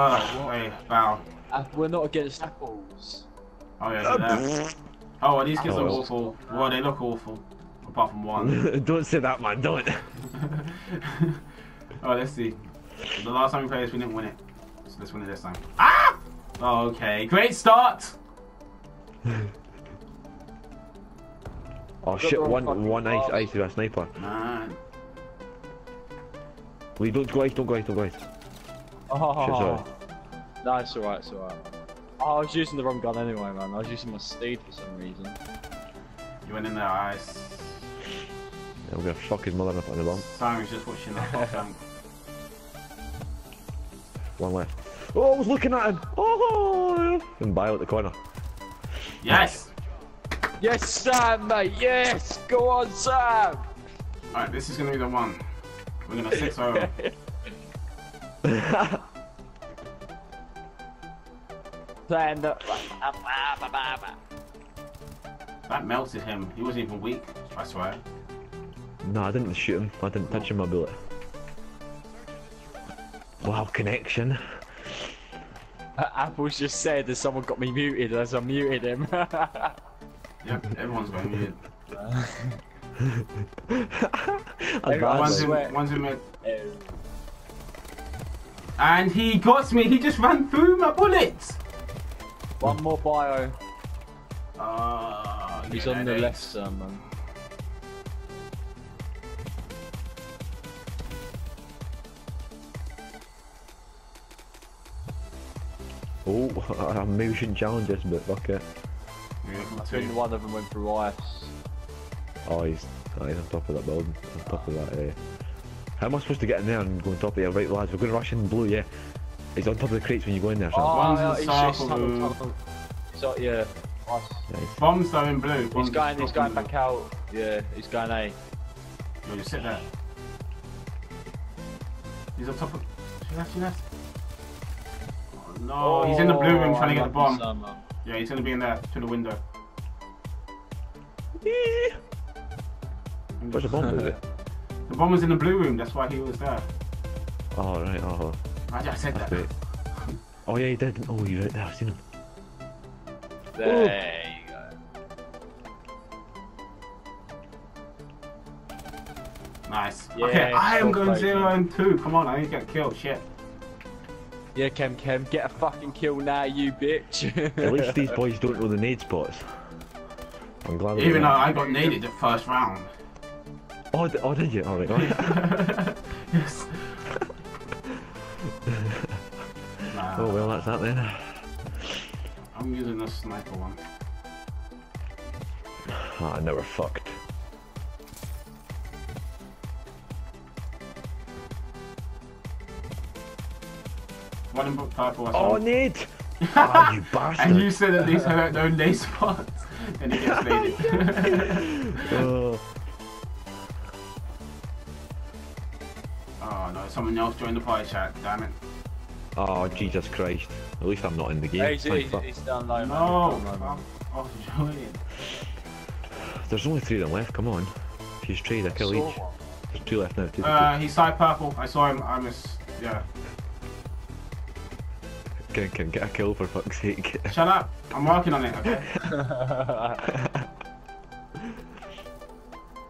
Oh, wait, foul. We're not against tackles. Oh, yeah, they're there. Oh, these kids are awful. Well, they look awful. Apart from one. Don't say that, man, don't. Oh, let's see. The last time we played this, we didn't win it. So let's win it this time. Ah! Oh, okay. Great start! Oh, shit, one ice to a sniper. Man. Wait, don't go ice, don't go ice, don't go ice. Oh, shit's alright. No, it's alright, it's alright. Oh, I was using the wrong gun anyway, man. I was using my steed for some reason. You went in there, ice. Yeah, I'm gonna fuck his mother up on the bomb. Simon's just watching the hot tank. One left. Oh, I was looking at him! Oh! And Bio at the corner. Yes! Yes, Sam, mate! Yes! Go on, Sam! Alright, this is gonna be the one. We're gonna 6-0. That melted him. He wasn't even weak, I swear. No, I didn't shoot him. I didn't touch him, my bullet. Wow, connection. Apple's just said that someone got me muted as I muted him. Yep, everyone's got muted. And he got me. He just ran through my bullets. One more Bio. He's on the left, man. Oh, a motion challenges, but fuck it. I think one of them went through ice. Oh, he's on top of that building, on top of that. How am I supposed to get in there and go on top of your right, lads? We're going to rush in blue, yeah. He's on top of the crates when you go in there, Sam. Oh, yeah, yeah. Nice. Bombs are in blue. Bombs he's going back out. Yeah, he's going A. No, just sit there. He's on top of... Left. Oh, no, he's in the blue room trying to get the bomb. Yeah, he's going to be in there, through the window. Where's the bomb, is it? The bomb was in the blue room, that's why he was there. Oh, right, oh. I said that. Right. Oh, yeah, he did. Oh, you're right there, I've seen him. There you go. Nice. Yeah, okay, I am going 0-2. Come on, I need to get killed. Shit. Yeah, Kem, get a fucking kill now, you bitch. At least these boys don't know the nade spots. I'm glad. Even though I got naded the first round. Oh, did you? Alright, Yes. Oh, well, that's that then. I'm using the sniper one. Ah, I never fucked. One in purple. Oh, Nate! Ah, you bastard! And you said that these have no nade spots, and he gets naded. Oh. Oh no, someone else joined the party chat, damn it. Oh, Jesus Christ. At least I'm not in the game. Hey, he's down low, man. No! Oh, there's only 3 of them left, come on. If you trade, I kill each. There's 2 left now. He's side purple. I saw him, I missed. Yeah. Can get a kill for fuck's sake. Shut up! I'm working on it, okay?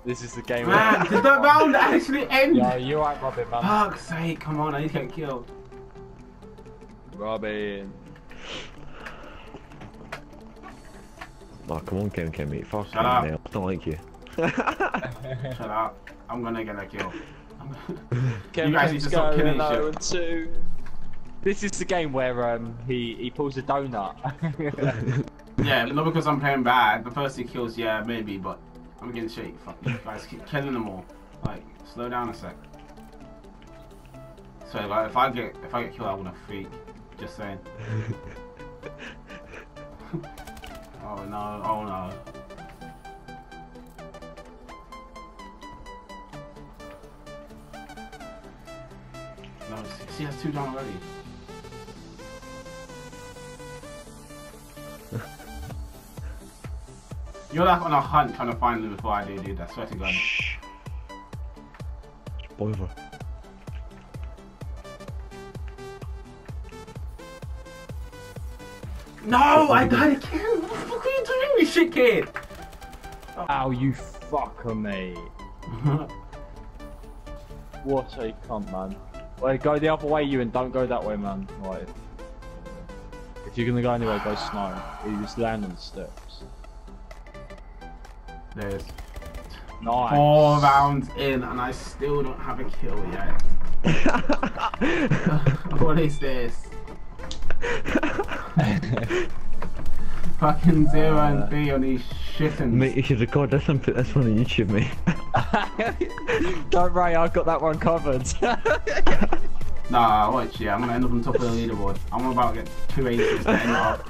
This is the game. Man, did that round actually end? Yeah, you ain't Robin, man. Fuck's sake, come on, I need to get killed. Robin. Oh, come on, Kem, mate. Fuck me, I don't like you. Shut up. I'm gonna get a kill. You guys need to stop killing shit. This is the game where he pulls a donut. Yeah, but not because I'm playing bad. The first he kills, yeah, maybe, but. I'm getting shit. Fuck you guys, keep killing them all. Like, slow down a sec. So, like, if I get killed, I wanna freak. Just saying. Oh no! Oh no! No, she has 2 down already. You're like on a hunt trying to find them before I do, dude. I swear to God. Shh. It's over. No, I died again. What the fuck are you doing, you shit kid? Oh, ow, you fucker, mate. What a cunt, man. Like, go the other way, you, and don't go that way, man. Like, if you're gonna go anywhere, go snow. You just land on the steps. There it is. Nice. 4 rounds in, and I still don't have a kill yet. What is this? Fucking 0 and 3 on these shittens. Mate, you should record this and put this one on YouTube, mate. Don't worry, I've got that one covered. Nah, watch, yeah, I'm gonna end up on top of the leaderboard. I'm about to get 2 aces to end up.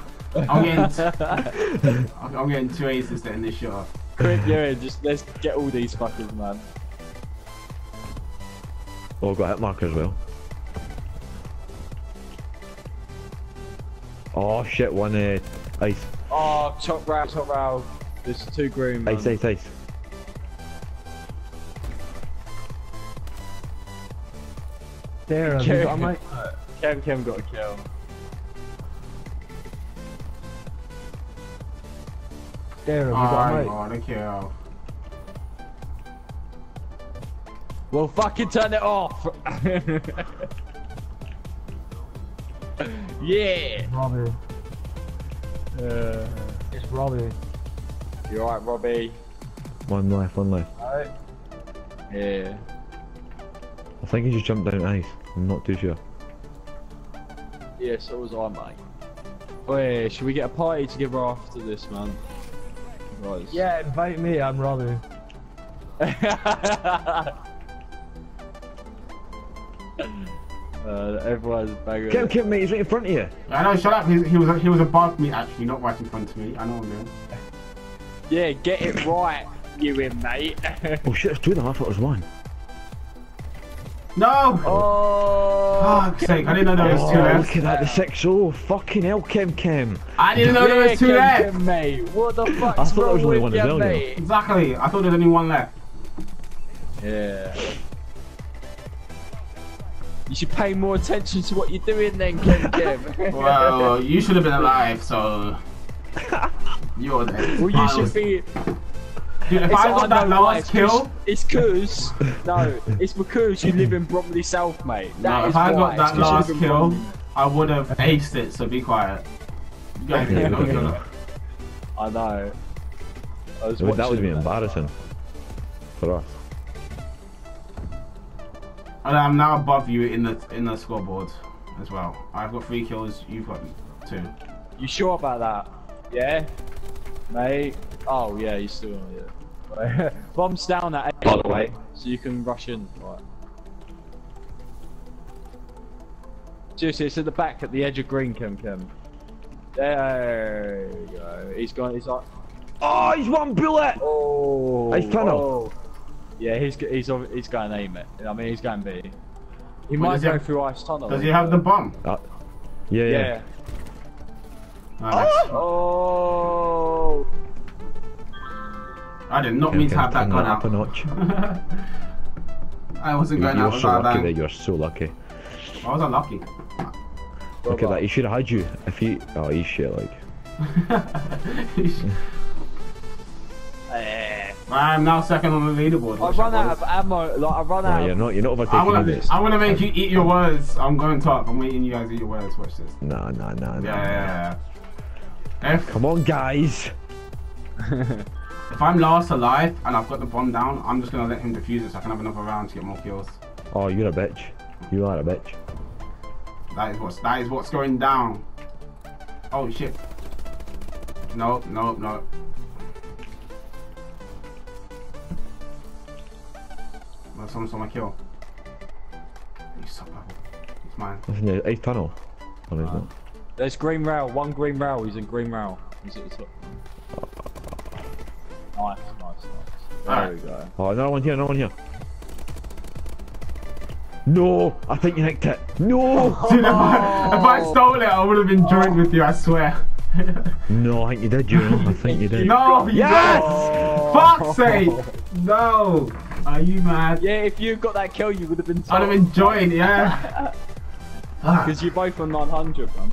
I'm getting 2 aces to end this shot. Quit doing, just let's get all these fuckers, man. Oh, I've got a hit marker as well. Oh shit, one ice. Oh, top row. There's 2 green, man. Ice. There, I'm like... Kem got a kill. There, I got a kill. Well, fucking turn it off! Yeah! Robbie. It's Robbie. You alright, Robbie? One life. Alright. Yeah. I think he just jumped down ice. I'm not too sure. Yeah, so was I, mate. Oh yeah, should we get a party together after this, man? Right. Yeah, invite me, I'm Robbie. Everyone's bagging. Kev, mate, he's right in front of you. I know, shut up. He was above me, actually, not right in front of me. I know what I'm doing. Yeah, get it right, you in, mate. Oh shit, it's 2 of them. I thought it was 1. No! Oh! Fuck's sake, I didn't know there was 2 left. Look at that, the 6-0. Fucking hell, Kem. I didn't know there was 2 left. Kem, mate. What the fuck? I thought there was only 1 as well, mate. Exactly, I thought there was only 1 left. Yeah. You should pay more attention to what you're doing then, Kem. Well, you should have been alive, so... You're dead. Well, you should be... Dude, if I got that last kill... It's cause... No, it's because you live in Bromley South, mate. No, if I got that last kill, I would have aced it, so be quiet. You guys didn't know, I know. That would be embarrassing. For us. And I'm now above you in the scoreboard as well. I've got 3 kills, you've got 2. You sure about that? Yeah? Mate? Oh yeah, you still on it. Bomb's down at 8, by the way, so you can rush in. Right. Seriously, it's at the back at the edge of green, Kem. There we go. He's gone, he's like... Oh, he's 1 bullet! Oh, he's tunnel. Oh. Yeah, he's going to aim it. I mean, he's going to be. He might go through ice tunnel. Does he have the bomb? Yeah. Nice. Oh! I did not mean to have that gun out. A notch. I wasn't going out without that. You're so lucky. I was unlucky. Look at that. He should have had you. If he, oh, he's shit like. I am now second on the leaderboard. I run out of ammo. Like, I run out. You're not overtaking this. I want to make you eat your words. I'm going top. I'm waiting you guys eat your words. Watch this. No. Yeah. Come on, guys. If I'm last alive and I've got the bomb down, I'm just gonna let him defuse it so I can have another round to get more kills. Oh, you're a bitch. You are a bitch. That is what's going down. Oh shit. No. Someone's on my kill. It's mine. It's in the 8th tunnel. Or is it? There's green rail. 1 green rail. He's in green rail. He's at the top. Nice. There we go. Oh, another one here. No! I think you nicked it. No! Dude, if I stole it, I would have been joined with you, I swear. No, I think you did, Julian. I think you did. No! Yes! Oh. Fuck's sake! No! Are you mad? Yeah, if you got that kill, you would have been. I'd have enjoyed, yeah. Because you both on 900, man.